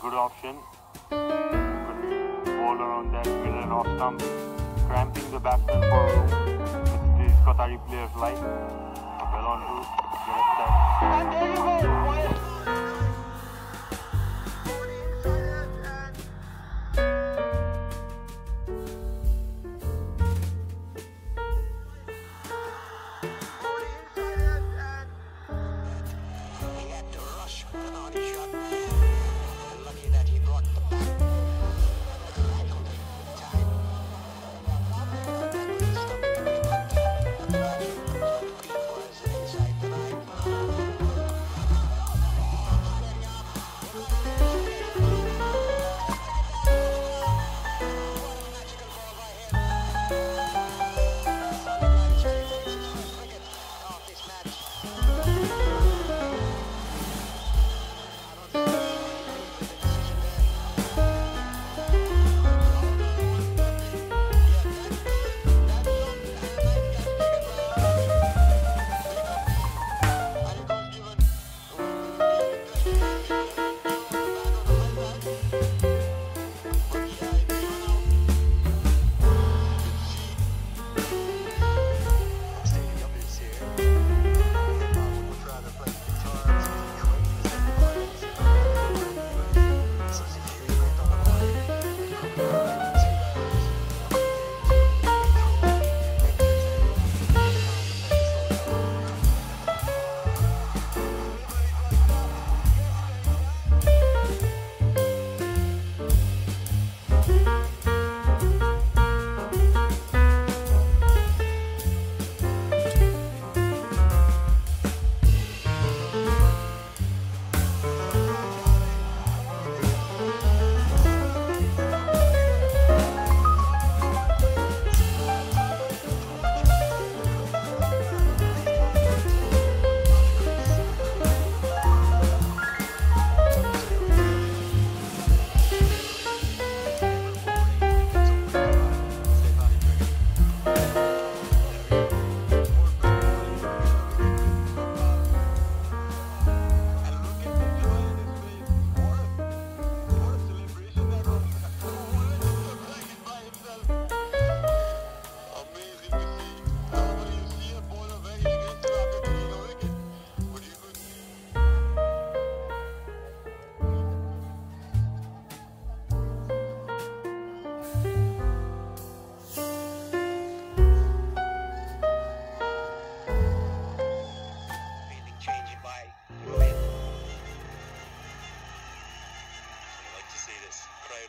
Good option. Good bowler on that middle off stump, cramping the batsman for room, which these Qatari players like. A bell on route, get a step. And there you go! He had to rush with an odd shot.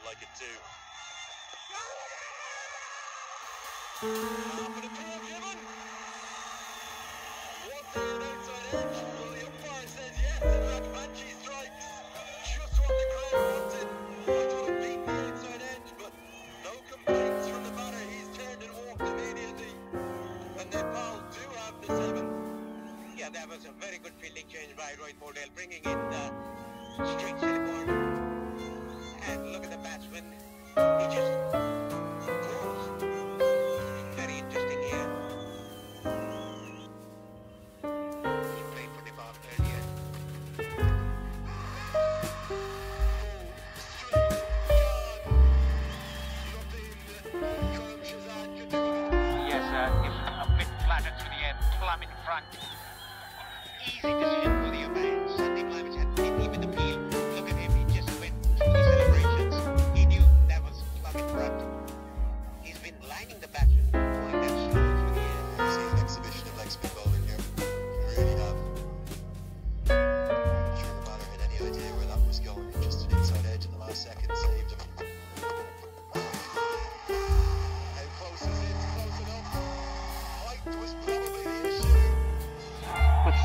Like it too. Up and a ball given. One down outside edge. William Farr says yes, and that Manji strikes. Just what the crowd wanted. I thought it beat the outside edge, but no complaints from the batter. He's turned and walked immediately. And their pals do have the seven. Yeah, that was a very good fielding change by Roy Mordell, bringing in the straight to the board. And look at the batsman, he just goes. Very interesting here. He played for the ball earlier. Straight gone. Nothing. Colum Shazad could do that. Yes, it's a bit flattered through the air. Plum in front. Easy decision for the man. Sandeep Lamichhane didn't even appeal.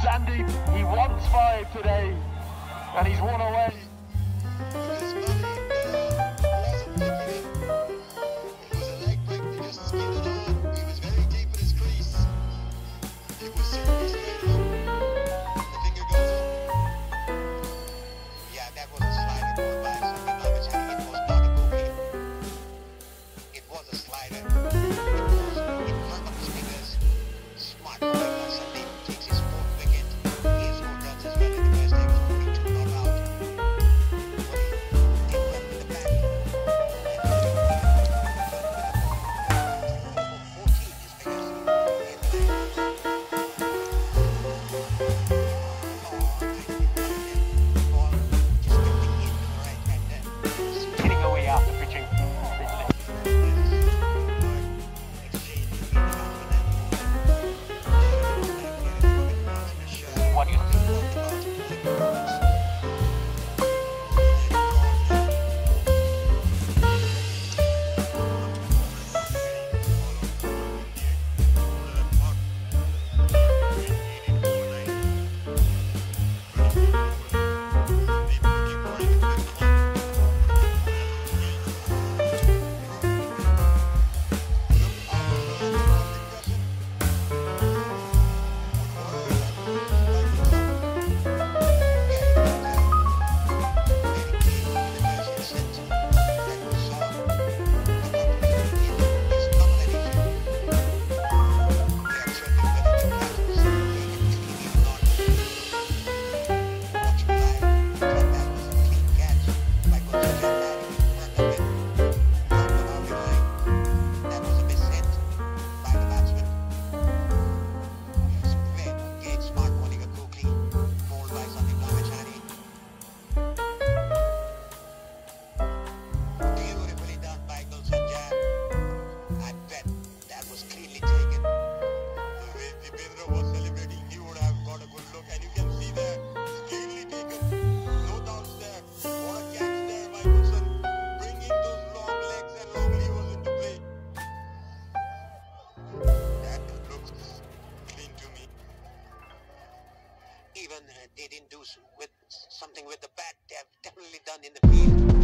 Sandeep, he wants 5 today, and he's one away. Even they didn't do something with the bat, they have definitely done in the field.